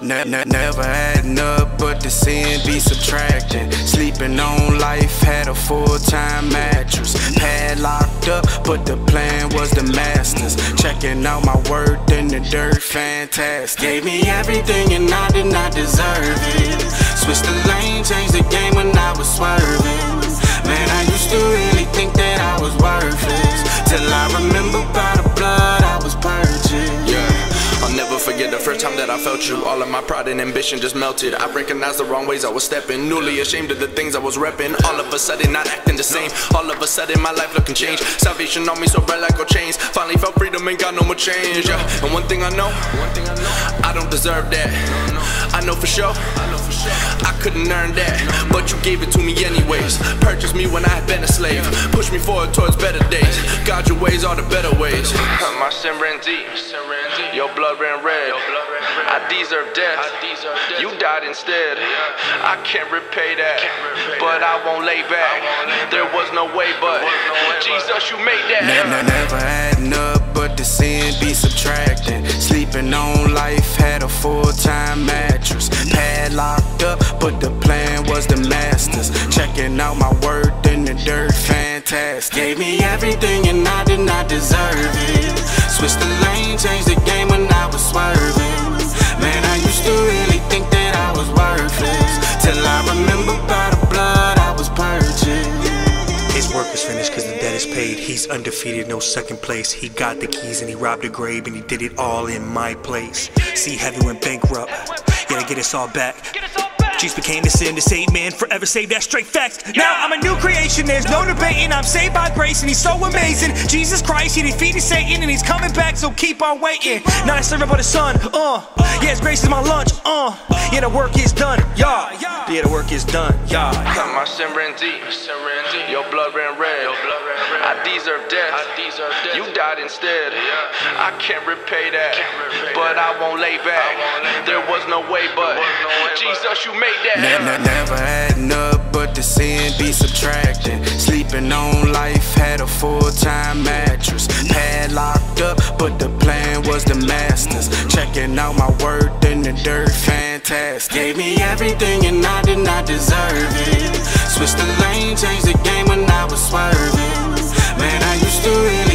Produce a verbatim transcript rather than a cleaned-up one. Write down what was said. Ne ne never adding up, but the sin be subtracting. Sleeping on life, had a full-time mattress. Padlocked up, but the plan was the masters. Checking out my worth in the dirt, fantastic. Gave me everything and I did not deserve it. Switched the lane, changed the game when I was swerving. Man, I used to really think that I was worthless, till I remember by the blood I was purchased. Never forget the first time that I felt you. All of my pride and ambition just melted. I recognized the wrong ways I was stepping. Newly ashamed of the things I was repping. All of a sudden not acting the same. All of a sudden my life looking changed. Salvation on me so bright like gold chains. Finally felt freedom, ain't got no more change, yeah. And one thing I know, I don't deserve that. I know for sure I couldn't earn that, but you gave it to me anyways. Purchased me when I had been a slave. Pushed me forward towards better days. God, your ways are the better ways. My sin ran deep, your blood ran red. I deserve death, you died instead. I can't repay that, but I won't lay back. There was no way but Jesus, you made that. Never, never adding up, but the sin be subtracting. Sleeping on life, had a full-time mattress. Padlocked up, but the plan was the masters. Checking out my worth in the dirt, fantastic. Gave me everything and I did not deserve it. Switched the lane, changed the game when I was swerving. Man, I used to really think that I was worthless, till I remember by the blood I was purchased. His work is finished cause the debt is paid. He's undefeated, no second place. He got the keys and he robbed the grave, and he did it all in my place. See, heaven went bankrupt, yeah, to get us all back. Jesus became the sin to save man, forever saved, that's straight facts. Now I'm a new creation, there's no debating. I'm saved by grace and he's so amazing. Jesus Christ, he defeated Satan and he's coming back, so keep on waiting. Not a servant but a son, uh yeah, his grace is my lunch, uh yeah, the work is done, yeah, yeah, the work is done, yeah. My sin ran deep, your blood ran red. I deserve death, you died instead. I can't repay that, but I won't lay back. There was no way but Jesus, you made. Never, never adding up, but the sin be subtracting. Sleeping on life, had a full-time mattress. Padlocked up, but the plan was the masters. Checking out my worth in the dirt, fantastic. Gave me everything and I did not deserve it. Switched the lane, changed the game when I was swerving. Man, I used to really